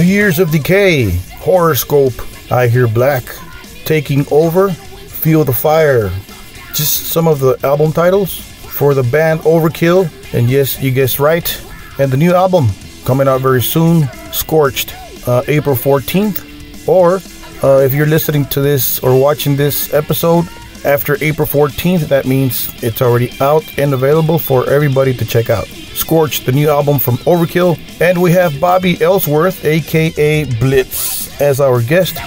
The Years of Decay, Horoscope, I Hear Black, Taking Over, Feel the Fire. Just some of the album titles for the band Overkill, and yes, you guessed right, and the new album coming out very soon, Scorched, April 14th, or if you're listening to this or watching this episode after April 14th, that means it's already out and available for everybody to check out. Scorched, the new album from Overkill. And we have Bobby Ellsworth, aka Blitz, as our guest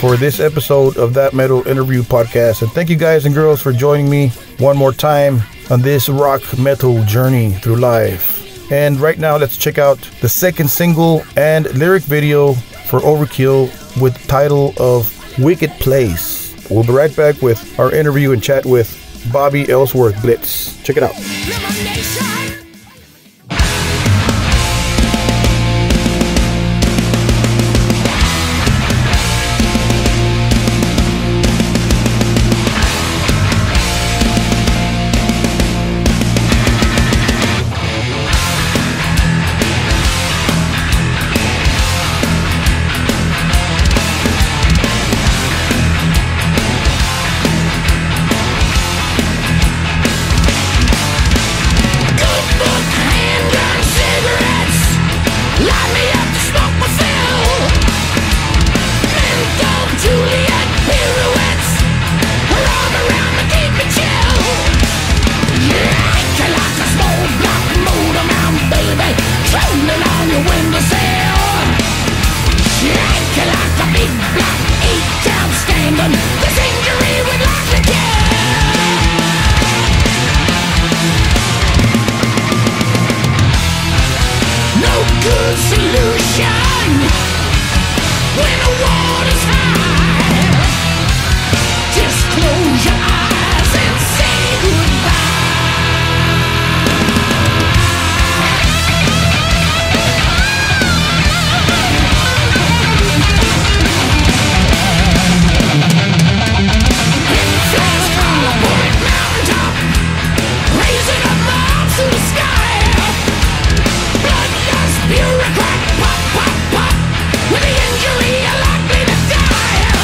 for this episode of That Metal Interview Podcast. And thank you guys and girls for joining me one more time on this rock metal journey through life. And right now, let's check out the second single and lyric video for Overkill with the title of Wicked Place. We'll be right back with our interview and chat with Bobby Ellsworth Blitz. Check it out. Elimination. With the injury, you're likely to die.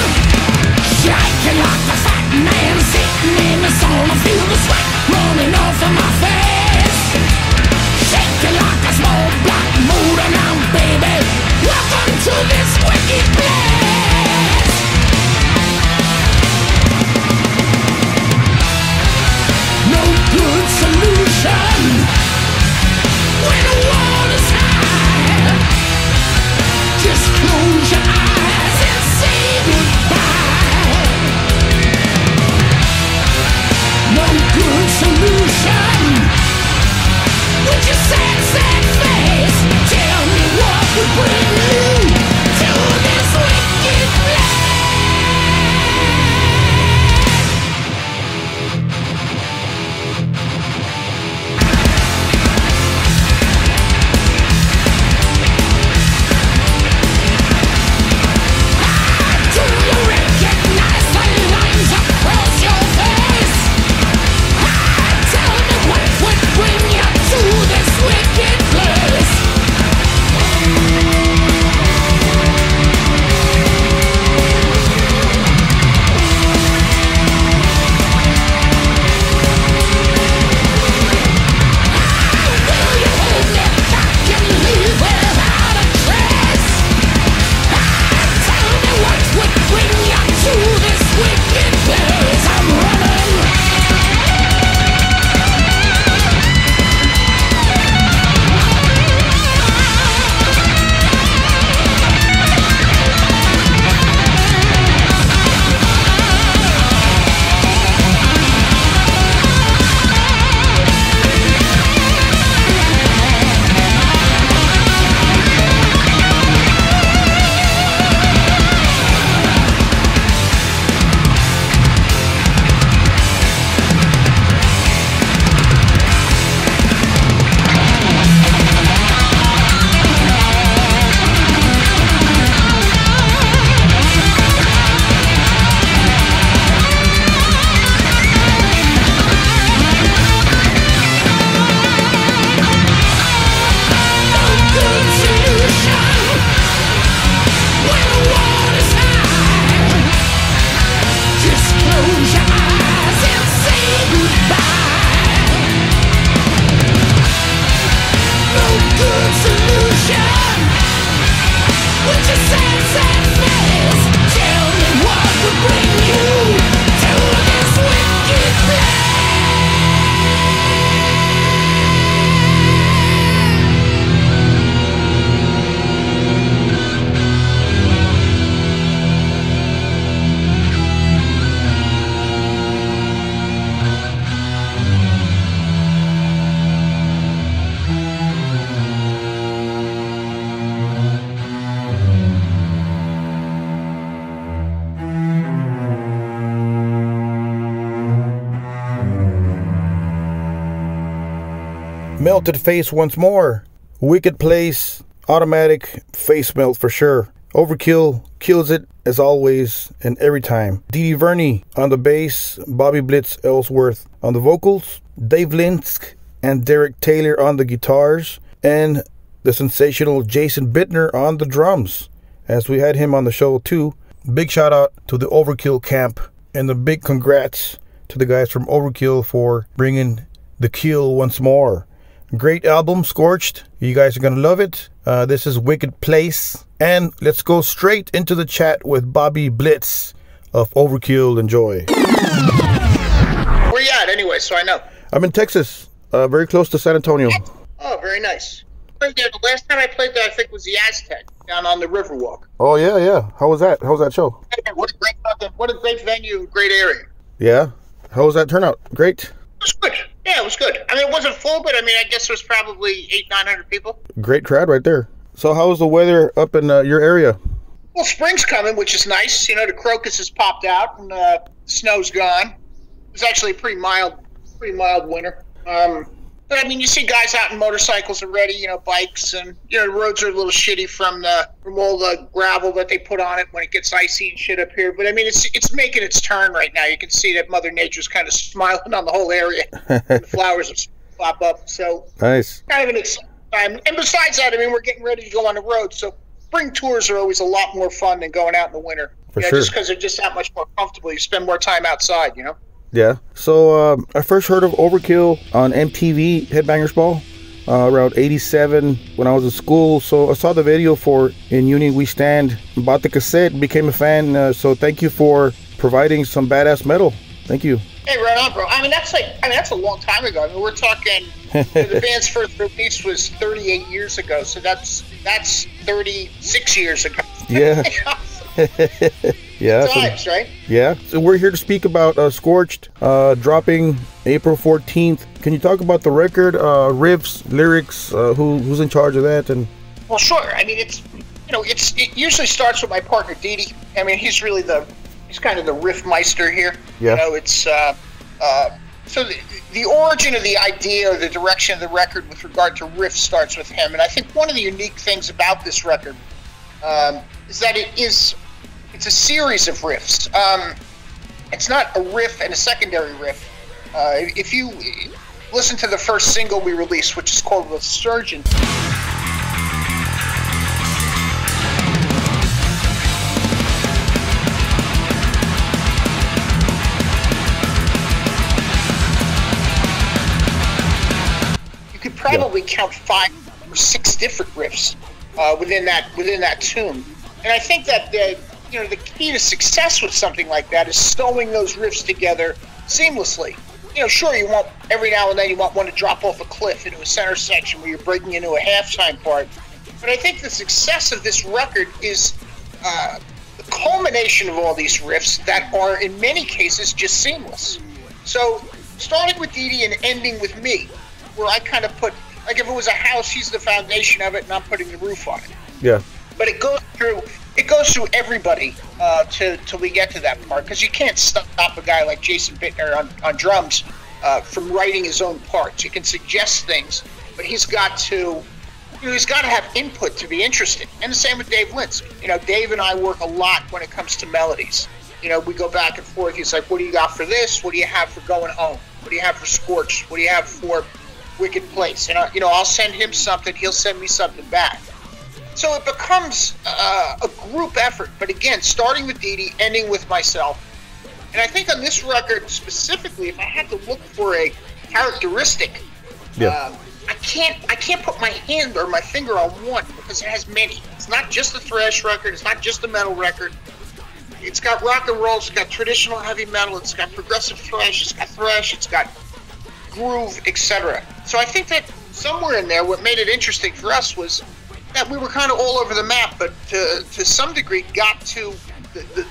Melted face once more. Wicked Place, automatic face melt for sure. Overkill kills it as always and every time. D.D. Verni on the bass, Bobby Blitz Ellsworth on the vocals, Dave Linsk and Derek Taylor on the guitars, and the sensational Jason Bittner on the drums, as we had him on the show too. Big shout out to the Overkill camp, and the big congrats to the guys from Overkill for bringing the kill once more. Great album, Scorched. You guys are going to love it. This is Wicked Place. And let's go straight into the chat with Bobby Blitz of Overkill. Enjoy. Where you at anyway, so I know? I'm in Texas, very close to San Antonio. Oh, very nice. Yeah, the last time I played that, I think, was the Aztec down on the Riverwalk. Oh, yeah, yeah. How was that? How was that show? What a great venue, great area. Yeah? How was that turnout? Great. It was good. Yeah, it was good. I mean, it wasn't full, but I mean, I guess there was probably 800-900 people. Great crowd right there. So how was the weather up in your area? Well, spring's coming, which is nice. You know, the crocus has popped out and snow's gone. It was actually a pretty mild winter. But I mean, you see guys out in motorcycles already, you know, bikes, and, you know, the roads are a little shitty from all the gravel that they put on it when it gets icy and shit up here. But I mean, it's making its turn right now. You can see that Mother Nature's kind of smiling on the whole area. The flowers have popped up. So nice. Kind of an exciting time. And besides that, I mean, we're getting ready to go on the road. So spring tours are always a lot more fun than going out in the winter. For sure. Just because they're just that much more comfortable. You spend more time outside, you know? Yeah. So I first heard of Overkill on MTV Headbangers Ball around 87 when I was in school. So I saw the video for In Union We Stand, bought the cassette, became a fan. So thank you for providing some badass metal. Thank you. Hey, right on, bro. I mean, that's a long time ago. I mean, we're talking, you know, the band's first release was 38 years ago. So that's 36 years ago. Yeah. Yeah, times, right? Yeah. So we're here to speak about Scorched, dropping April 14th. Can you talk about the record, riffs, lyrics, who's in charge of that? And well, sure. I mean, it usually starts with my partner Didi. I mean, he's kind of the riff meister here. Yeah. You know, it's so the origin of the idea or the direction of the record with regard to riffs starts with him. And I think one of the unique things about this record is that it's a series of riffs. It's not a riff and a secondary riff. If you listen to the first single we released, which is called The Surgeon, you could probably count 5 or 6 different riffs within that tune. And I think that the key to success with something like that is sewing those riffs together seamlessly. You know, sure, you want every now and then you want one to drop off a cliff into a center section where you're breaking into a halftime part. But I think the success of this record is the culmination of all these riffs that are, in many cases, just seamless. So, starting with Didi and ending with me, where I kind of put, like, if it was a house, he's the foundation of it, and I'm putting the roof on it. Yeah. But it goes through. It goes through everybody till we get to that part, because you can't stop a guy like Jason Bittner on drums from writing his own parts. You can suggest things, but he's got to have input to be interesting. And the same with Dave Linsk. You know, Dave and I work a lot when it comes to melodies. You know, we go back and forth. He's like, "What do you got for this? What do you have for Going Home? What do you have for Scorched? What do you have for Wicked Place?" And I'll send him something. He'll send me something back. So it becomes a group effort, but again, starting with Didi, ending with myself. And I think on this record specifically, if I had to look for a characteristic, I can't put my hand or my finger on one, because it has many. It's not just a thrash record. It's not just a metal record. It's got rock and roll. It's got traditional heavy metal. It's got progressive thrash. It's got thrash. It's got groove, etc. So I think that somewhere in there, what made it interesting for us was that we were kind of all over the map, but to some degree got to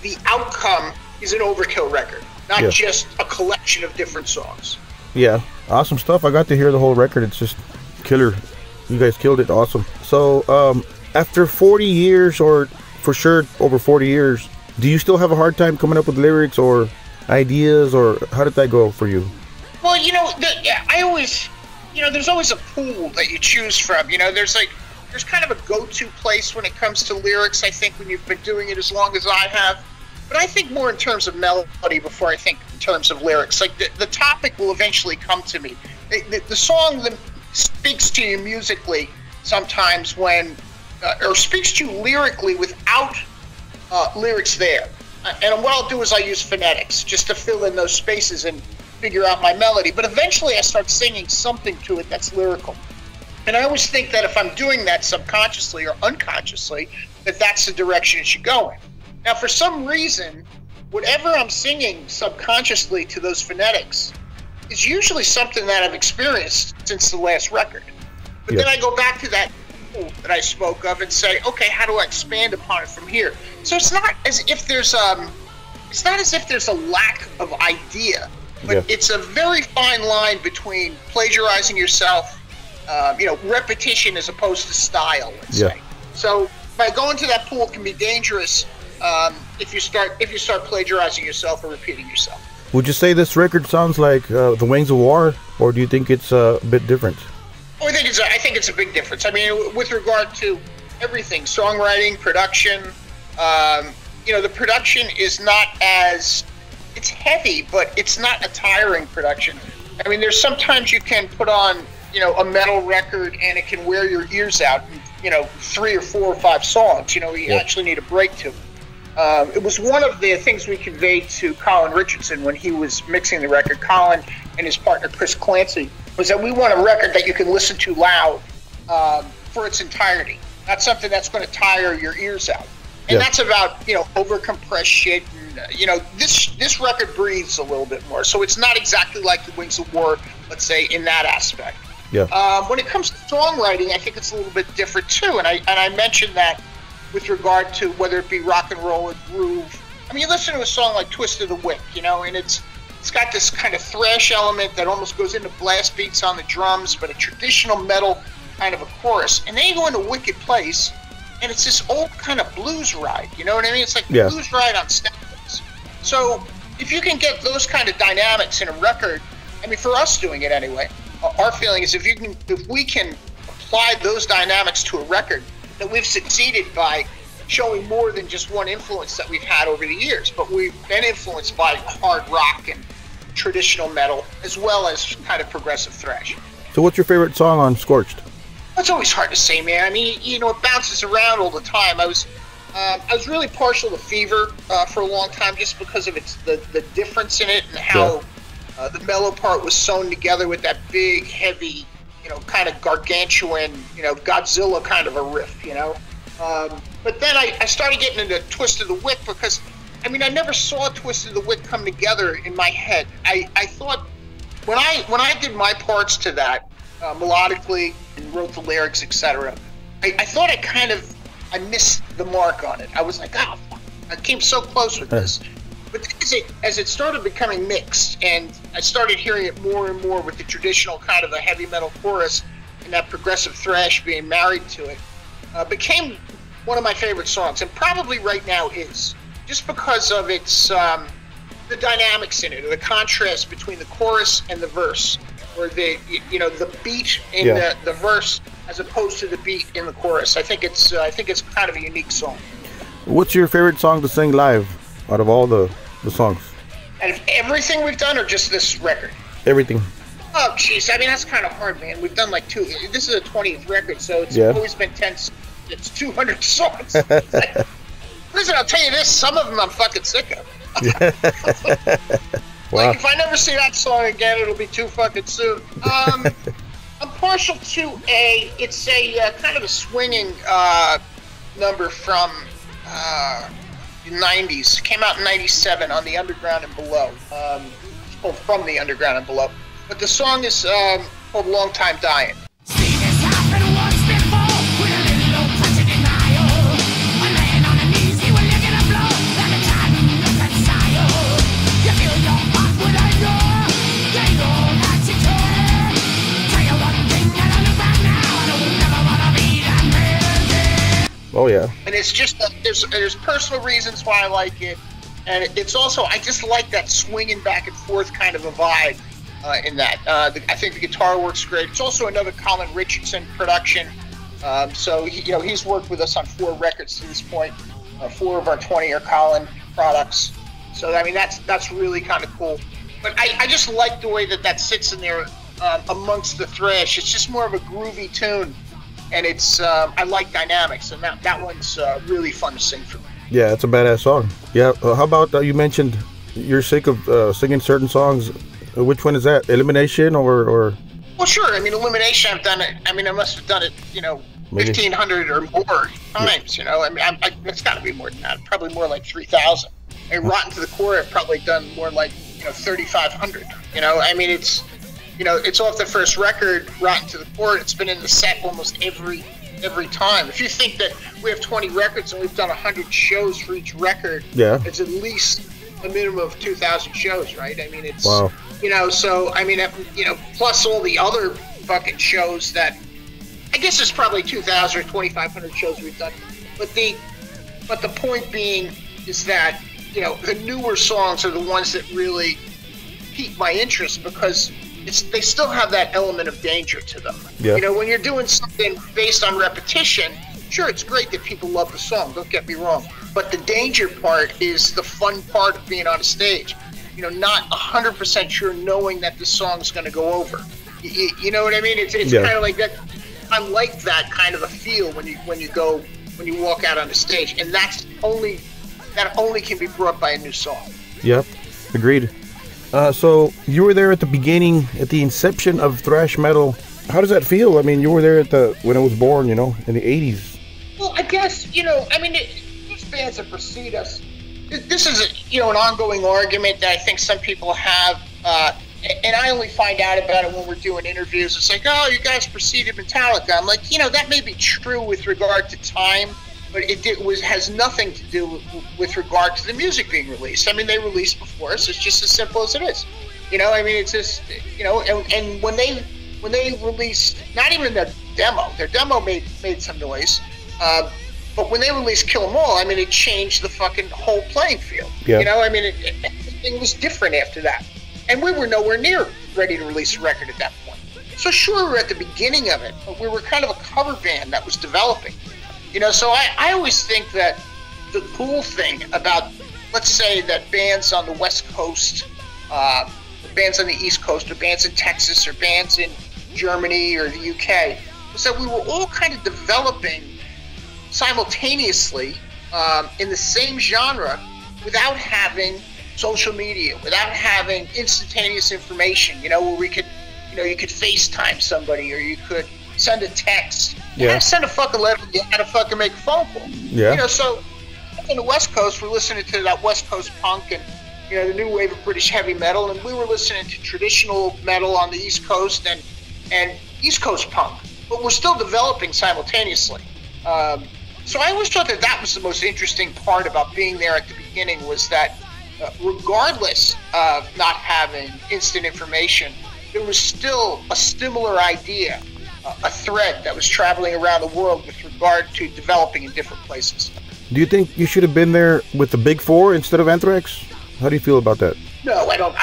the outcome is an Overkill record, not just a collection of different songs. Yeah, awesome stuff. I got to hear the whole record. It's just killer. You guys killed it. Awesome. So after 40 years, or for sure over 40 years, do you still have a hard time coming up with lyrics or ideas, or how did that go for you? Well, you know, I always... you know, there's always a pool that you choose from. You know, there's kind of a go-to place when it comes to lyrics, I think, when you've been doing it as long as I have. But I think more in terms of melody before I think in terms of lyrics. Like, the topic will eventually come to me. The song speaks to you musically sometimes when, or speaks to you lyrically without lyrics there. And what I'll do is I use phonetics just to fill in those spaces and figure out my melody. But eventually I start singing something to it that's lyrical. And I always think that if I'm doing that subconsciously or unconsciously, that that's the direction it should go in. Now, for some reason, whatever I'm singing subconsciously to those phonetics is usually something that I've experienced since the last record. But then I go back to that that I spoke of and say, okay, how do I expand upon it from here? So it's not as if there's a lack of idea, but it's a very fine line between plagiarizing yourself, you know, repetition as opposed to style, let's say. So by going to that pool can be dangerous if you start plagiarizing yourself or repeating yourself. Would you say this record sounds like the Wings of War, or do you think it's a bit different? I think it's a big difference. I mean, with regard to everything, songwriting, production, you know, the production is not as, it's heavy, but it's not a tiring production. I mean, there's sometimes you can put on, you know, a metal record and it can wear your ears out, you know, 3 or 4 or 5 songs, you know, you actually need a break to it. It was one of the things we conveyed to Colin Richardson when he was mixing the record, Colin and his partner, Chris Clancy, was that we want a record that you can listen to loud for its entirety, not something that's going to tire your ears out. And that's about, you know, overcompressed shit. And, you know, this record breathes a little bit more. So it's not exactly like the Wings of War, let's say, in that aspect. When it comes to songwriting, I think it's a little bit different too. And I mentioned that with regard to whether it be rock and roll or groove. I mean, you listen to a song like Twist of the Wick, you know, and it's got this kind of thrash element that almost goes into blast beats on the drums, but a traditional metal kind of a chorus. And then you go into Wicked Place, and it's this old kind of blues ride. You know what I mean? It's like blues ride on steroids. So if you can get those kind of dynamics in a record, I mean, for us doing it anyway, our feeling is if we can apply those dynamics to a record, that we've succeeded by showing more than just one influence that we've had over the years. But we've been influenced by hard rock and traditional metal, as well as kind of progressive thrash. So what's your favorite song on Scorched? It's always hard to say, man. I mean, you know, it bounces around all the time. I was really partial to Fever for a long time, just because of its the difference in it and how the mellow part was sewn together with that big, heavy, you know, kind of gargantuan, you know, Godzilla kind of a riff, you know. But then I started getting into Twist of the Wick because, I mean, I never saw Twist of the Wick come together in my head. I thought when I did my parts to that melodically and wrote the lyrics, etc., I thought I missed the mark on it. I was like, oh, fuck. I came so close with this. But as it started becoming mixed and I started hearing it more and more with the traditional kind of a heavy metal chorus and that progressive thrash being married to it, became one of my favorite songs, and probably right now is. Just because of its the dynamics in it, or the contrast between the chorus and the verse, or the, you know, the beat in the verse as opposed to the beat in the chorus. I think it's kind of a unique song. What's your favorite song to sing live out of all the songs? Out of everything we've done, or just this record? Everything. Oh, jeez. I mean, that's kind of hard, man. We've done like 2. This is a 20th record, so it's always been 10. It's 200 songs. Listen, I'll tell you this, some of them I'm fucking sick of. Wow. Like, if I never see that song again, it'll be too fucking soon. I'm partial to it's a kind of a swinging number from the 90s. It came out in 97 on the Underground and Below. It's called From the Underground and Below. But the song is called Long Time Dying. Oh yeah, and it's just there's personal reasons why I like it, and it's also I just like that swinging back and forth kind of a vibe in that. I think the guitar works great. It's also another Colin Richardson production. So he, he's worked with us on 4 records to this point. 4 of our 20 are Colin products. So I mean, that's really kind of cool. But I just like the way that sits in there amongst the thrash. It's just more of a groovy tune, and it's I like dynamics, and that one's really fun to sing for me. Yeah, it's a badass song. Yeah, how about you mentioned you're sick of singing certain songs. Which one is that? Elimination or? Well, sure. I mean, Elimination. I've done it. I mean, I must have done it. 1,500 or more times. Yeah. I mean, it's got to be more than that. Probably more like 3,000. And Rotten to the Core, I've probably done more like 3,500. I mean, it's it's off the first record, Rotten to the Core. It's been in the set almost every time. If you think that we have 20 records and we've done 100 shows for each record, yeah, it's at least a minimum of 2,000 shows, right? I mean, it's wow. So I mean, plus all the other fucking shows that I guess it's probably 2,000 or 2,500 shows we've done. But the point being is that the newer songs are the ones that really pique my interest because they still have that element of danger to them. Yeah. When you're doing something based on repetition, sure, it's great that people love the song, don't get me wrong, but the danger part is the fun part of being on a stage. Not 100% sure knowing that the song's going to go over. You know what I mean? It's yeah. Kind of like that. I like that kind of a feel when you walk out on the stage, and that only can be brought by a new song. Yep, agreed. So you were there at the beginning, at the inception of thrash metal. How does that feel? I mean, you were there at when it was born, in the 80s. Well, I guess, I mean, these bands that precede us, this is, an ongoing argument that I think some people have, and I only find out about it when we're doing interviews. It's like, oh, you guys preceded Metallica. I'm like, that may be true with regard to time, but it has nothing to do with regard to the music being released. I mean, they released before us. It's just as simple as it is. I mean, it's just, and when they released, not even their demo made some noise, but when they released Kill 'Em All, I mean, it changed the fucking whole playing field. Yeah. I mean, everything was different after that. And we were nowhere near ready to release a record at that point. So sure, we were at the beginning of it, but we were kind of a cover band that was developing. So I always think that the cool thing about, let's say that bands on the West Coast, bands on the East Coast, or bands in Texas, or bands in Germany or the UK, was that we were all kind of developing simultaneously in the same genre without having social media, without having instantaneous information, where we could, you could FaceTime somebody or you could send a text. You yeah. Had to send a fucking letter. You had to fucking make a phone call. Yeah. So on the West Coast, we're listening to that West Coast punk and the new wave of British heavy metal, and we were listening to traditional metal on the East Coast and East Coast punk, but we're still developing simultaneously. So I always thought that was the most interesting part about being there at the beginning was that regardless of not having instant information, there was still a similar idea. A thread that was traveling around the world with regard to developing in different places. Do you think you should have been there with the Big Four instead of Anthrax? How do you feel about that? No, I don't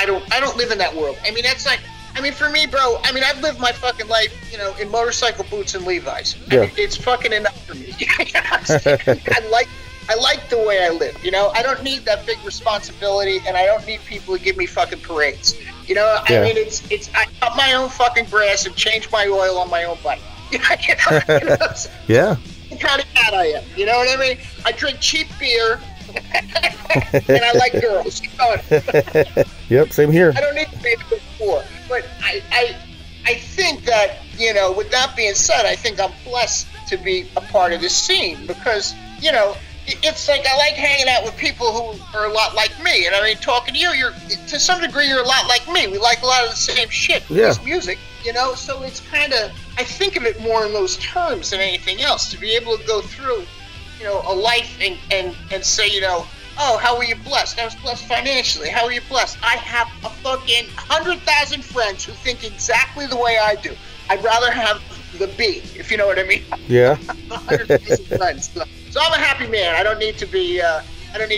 live in that world. I mean, that's like, I mean, for me, bro, I mean, I've lived my fucking life, in motorcycle boots and Levi's. Yeah. I mean, it's fucking enough for me. I like the way I live. I don't need that big responsibility, and I don't need people to give me fucking parades. Yeah. I mean, I cut my own fucking grass and change my oil on my own bike. Yeah. The kind of cat I am. You know what I mean? I drink cheap beer, and I like girls. Yep, same here. I don't need to pay for it before. But I think that, with that being said, I think I'm blessed to be a part of this scene because, it's like I like hanging out with people who are a lot like me, and I mean, talking to you're to some degree you're a lot like me. We like a lot of the same shit. Yeah. This music, so it's kind of, I think of it more in those terms than anything else, to be able to go through a life and say, oh, how were you blessed? I was blessed financially. How were you blessed? I have a fucking 100,000 friends who think exactly the way I do. I'd rather have the B, if you know what I mean. Yeah. 100,000 friends. So I'm a happy man. I don't need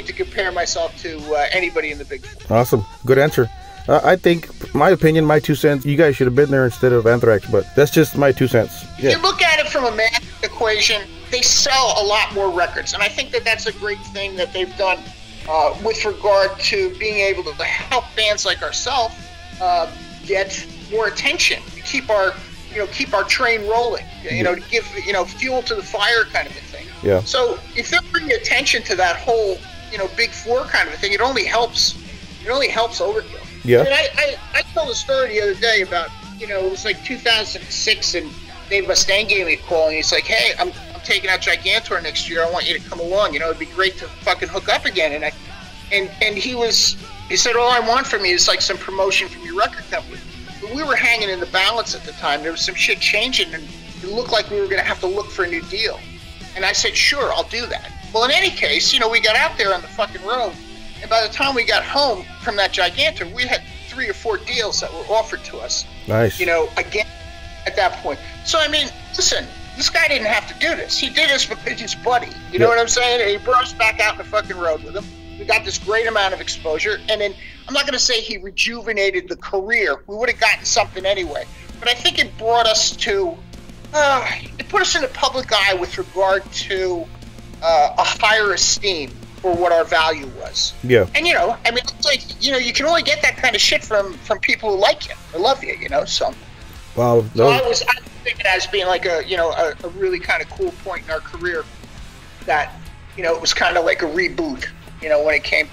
to compare myself to anybody in the Big Four. Awesome. Good answer. I think, my opinion, my 2 cents, you guys should have been there instead of Anthrax, but that's just my 2 cents. Yeah. You look at it from a math equation, they sell a lot more records, and I think that that's a great thing that they've done with regard to being able to help bands like ourselves get more attention, keep our train rolling, to give, fuel to the fire kind of a thing. Yeah. So if they're bringing attention to that whole, Big Four kind of a thing, it only helps Overkill. Yeah. I mean, I told a story the other day about, it was like 2006 and Dave Mustaine gave me a call and he's like, hey, I'm taking out Gigantor next year. I want you to come along. It'd be great to fucking hook up again. And he said, all I want from you is like some promotion from your record company. But we were hanging in the balance at the time. There was some shit changing and it looked like we were going to have to look for a new deal. And I said, sure, I'll do that. Well, in any case, we got out there on the fucking road. And by the time we got home from that Gigantor, we had 3 or 4 deals that were offered to us. Nice. Again, at that point. So, I mean, listen, this guy didn't have to do this. He did this because he's buddy. You know what I'm saying? And he brought us back out on the fucking road with him. We got this great amount of exposure. And then I'm not going to say he rejuvenated the career. We would have gotten something anyway. But I think it brought us to, it put us in the public eye with regard to a higher esteem for what our value was. Yeah. And I mean, it's like, you can only get that kind of shit from people who like you or love you, so. Wow. So I was thinking as being like a really kind of cool point in our career that, it was kind of like a reboot, when it came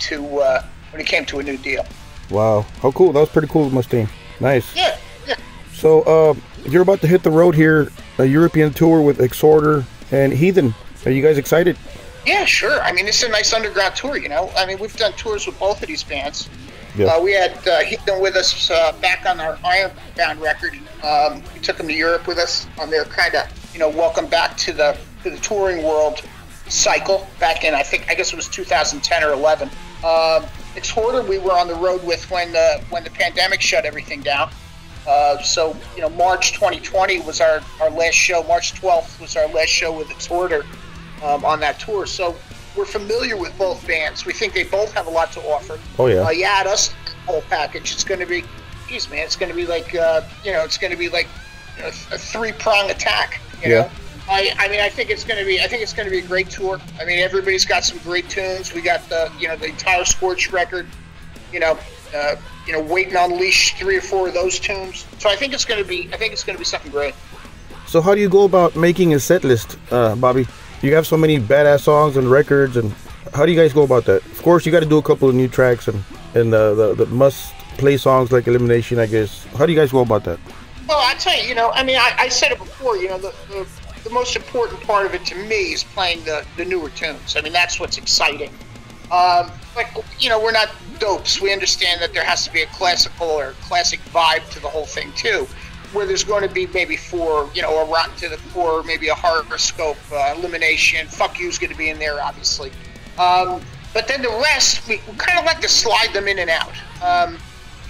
to a new deal. Wow. How cool. That was pretty cool with Mustaine. Nice. Yeah. Yeah. So, you're about to hit the road here, a European tour with Exhorder and Heathen. Are you guys excited? Yeah, sure. I mean, it's a nice underground tour, I mean, we've done tours with both of these bands. Yeah. We had Heathen with us back on our Ironbound record. We took them to Europe with us on their kind of, welcome back to the touring world cycle back in, I guess it was 2010 or 11. Exhorder we were on the road with when the pandemic shut everything down. So, March 2020 was our last show. March 12th was our last show with Exhorder. On that tour, so we're familiar with both bands. We think they both have a lot to offer. Oh yeah. You add us whole package, it's going to be, geez, man, it's going to be like, it's going to be like a three-prong attack. You know? I mean, I think it's going to be a great tour. I mean, everybody's got some great tunes. We got the entire Scorched record. Wait and Unleash, 3 or 4 of those tunes. So I think it's going to be something great. So how do you go about making a set list, Bobby? You have so many badass songs and records, and how do you guys go about that? Of course, you got to do a couple of new tracks and the must-play songs like Elimination, I guess. How do you guys go about that? Well, I tell you, I mean, I said it before, the most important part of it to me is playing the newer tunes. I mean, that's what's exciting. But we're not dopes. We understand that there has to be a classical or classic vibe to the whole thing, too. Where there's going to be maybe 4, a Rotten to the Core, maybe a Horoscope, Elimination, Fuck You's going to be in there, obviously. But then the rest, we kind of like to slide them in and out and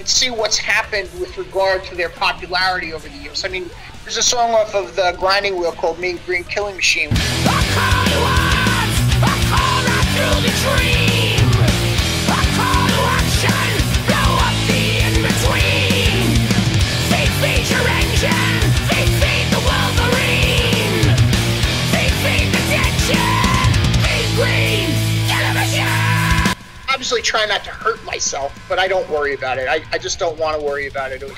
see what's happened with regard to their popularity over the years. I mean, there's a song off of the Grinding Wheel called Mean Green Killing Machine. Obviously try not to hurt myself, but I don't worry about it. I just don't want to worry about it. It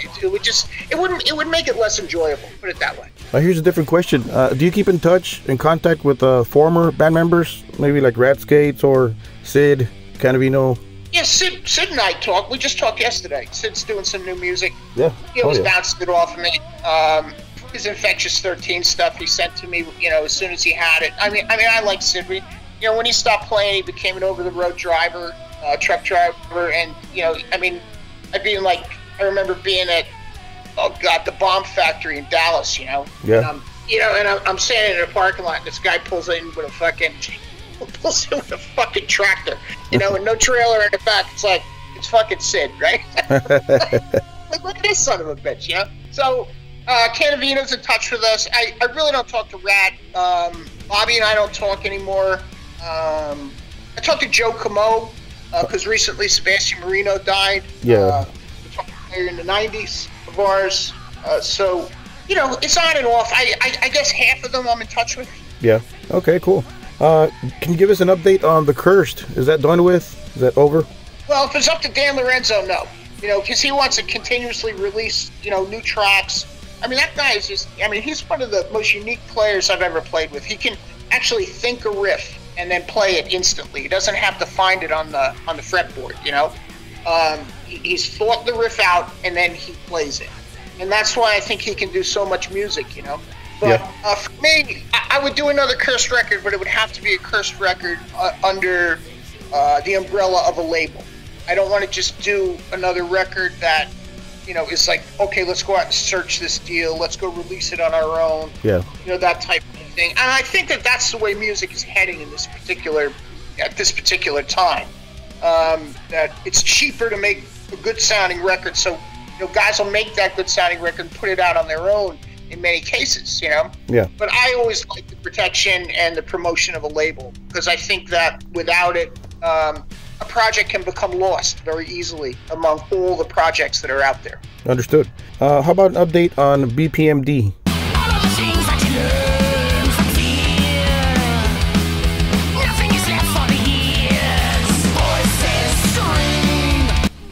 would make it less enjoyable, put it that way. Here's a different question. Do you keep in touch and contact with former band members, maybe like Ratskates or Sid, Canavino? Yeah, Sid and I talk. We just talked yesterday. Sid's doing some new music. Yeah. He was bouncing it off of me. His Infectious 13 stuff he sent to me, as soon as he had it. I mean, I like Sid. When he stopped playing, he became an over-the-road driver, truck driver, and, I mean, I remember being at, oh God, the Bomb Factory in Dallas, Yeah. And I'm standing in a parking lot, and this guy pulls in with a fucking tractor, and no trailer in the back. It's like, it's fucking Sid, right? Like, look at this son of a bitch, So, Canavino's in touch with us. I really don't talk to Rat. Bobby and I don't talk anymore. I talked to Joe Camo, because recently Sebastian Marino died. Yeah. here in the 90s of ours. So, you know, it's on and off. I guess half of them I'm in touch with. Yeah. Okay, cool. Can you give us an update on The Cursed? Is that done with? Is that over? Well, if it's up to Dan Lorenzo, no. You know, because he wants to continuously release, you know, new tracks. I mean, that guy is just, I mean, he's one of the most unique players I've ever played with. He can actually think a riff and then play it instantly. He doesn't have to find it on the fretboard, you know? He's thought the riff out and then he plays it. And that's why I think he can do so much music, you know? But yeah. For me, I would do another Cursed record, but it would have to be a Cursed record under the umbrella of a label. I don't want to just do another record that, you know, is like, okay, let's go out and search this deal. Let's go release it on our own. Yeah. You know, that type of thing. And I think that that's the way music is heading in this particular, at this particular time. That it's cheaper to make a good sounding record. So, you know, guys will make that good sounding record and put it out on their own in many cases, you know? Yeah. But I always like the protection and the promotion of a label, because I think that without it, a project can become lost very easily among all the projects that are out there. Understood. How about an update on BPMD?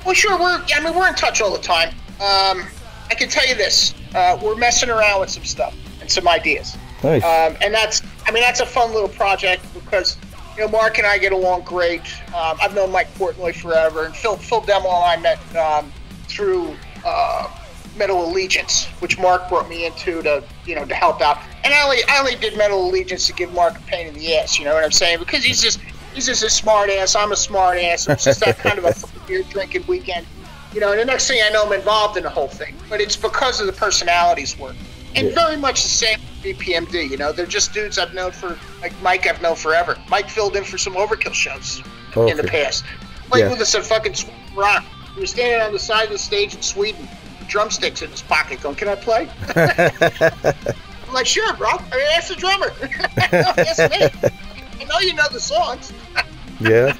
Well, sure, we're in touch all the time. I can tell you this, we're messing around with some stuff and some ideas. Nice. And that's, I mean, that's a fun little project because, you know, Mark and I get along great. I've known Mike Portnoy forever, and Phil Demmel and I met through Metal Allegiance, which Mark brought me into to, you know, to help out. And I only did Metal Allegiance to give Mark a pain in the ass, you know what I'm saying? Because he's just a smart ass. I'm a smart ass. It's just that kind of a beer drinking weekend, you know. And the next thing I know, I'm involved in the whole thing, but it's because of the personalities work. And very much the same with BPMD, you know, they're just dudes I've known for, like Mike I've known forever. Mike filled in for some Overkill shows in the past. Played with us at fucking Sweden Rock. He was standing on the side of the stage in Sweden, drumsticks in his pocket, going, "Can I play?" I'm like, "Sure, bro. I mean, ask the drummer." "Yes, me. I know you know the songs." Yeah.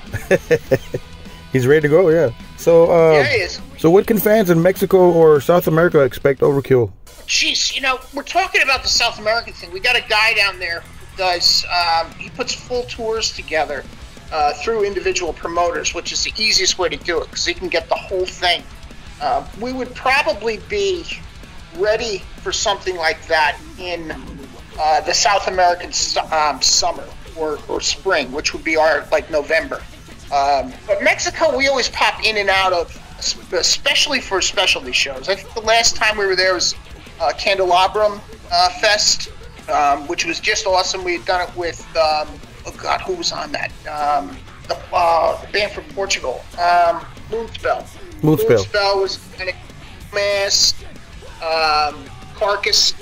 He's ready to go, yeah. So, yeah, he is. So what can fans in Mexico or South America expect Overkill? Jeez, you know, we're talking about the South American thing. We got a guy down there who does, he puts full tours together through individual promoters, which is the easiest way to do it because he can get the whole thing. We would probably be ready for something like that in the South American summer or spring, which would be our, like, November. But Mexico, we always pop in and out of, especially for specialty shows. I think the last time we were there was Candelabrum Fest, which was just awesome. We had done it with, oh God, who was on that? The band from Portugal, Moonspell. Moonspell was kind of mass, Carcass.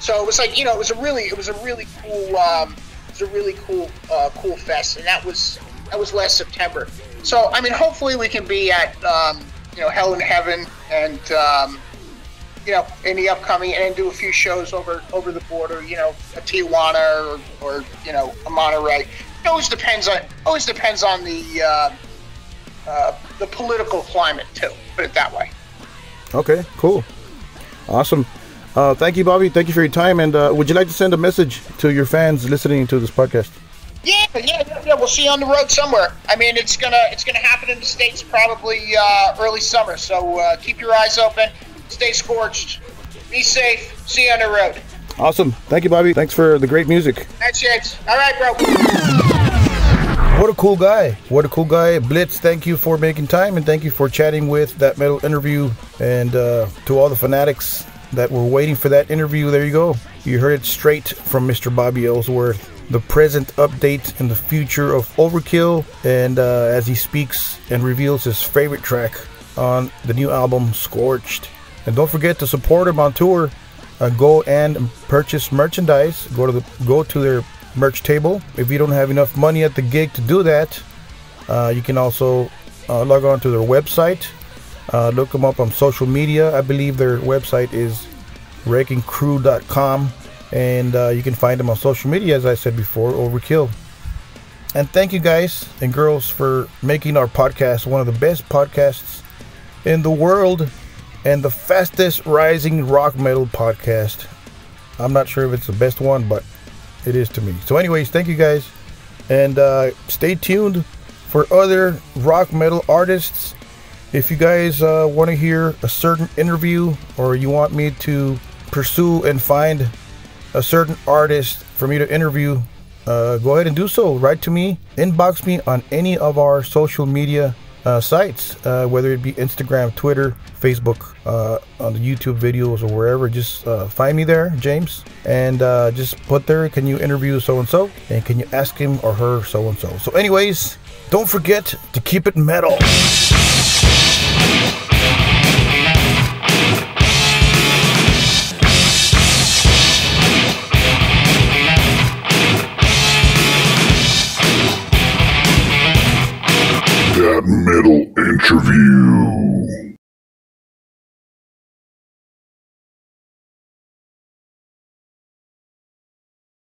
So it was like, you know, it was a really cool fest, and that was last September. So I mean, hopefully we can be at, you know, Hell in Heaven and. You know, in the upcoming, and do a few shows over the border, you know, a Tijuana or you know, a Monterrey. It always depends on the political climate too, put it that way. Okay, cool. Awesome. Thank you, Bobby. Thank you for your time. And would you like to send a message to your fans listening to this podcast? Yeah, we'll see you on the road somewhere. I mean, it's gonna happen in the States probably early summer, so keep your eyes open. Stay scorched. Be safe. See you on the road. Awesome. Thank you, Bobby. Thanks for the great music. Thanks, James. All right, bro. What a cool guy. What a cool guy. Blitz, thank you for making time, and thank you for chatting with That Metal Interview. And to all the fanatics that were waiting for that interview, there you go. You heard it straight from Mr. Bobby Ellsworth. The present update and the future of Overkill. And as he speaks and reveals his favorite track on the new album, Scorched. And don't forget to support them on tour. Go and purchase merchandise. Go to their merch table. If you don't have enough money at the gig to do that, you can also log on to their website. Look them up on social media. I believe their website is wreckingcrew.com, and you can find them on social media, as I said before, Overkill. And thank you guys and girls for making our podcast one of the best podcasts in the world. and the fastest rising rock metal podcast. I'm not sure if it's the best one, but it is to me. So anyways, thank you guys, and stay tuned for other rock metal artists. If you guys want to hear a certain interview, or you want me to pursue and find a certain artist for me to interview, go ahead and do so. Write to me, inbox me on any of our social media sites, whether it be Instagram, Twitter, Facebook, on the YouTube videos or wherever. Just find me there, James, and just put there, can you interview so-and-so, and can you ask him or her so-and-so. So anyways, don't forget to keep it metal. That Metal Interview.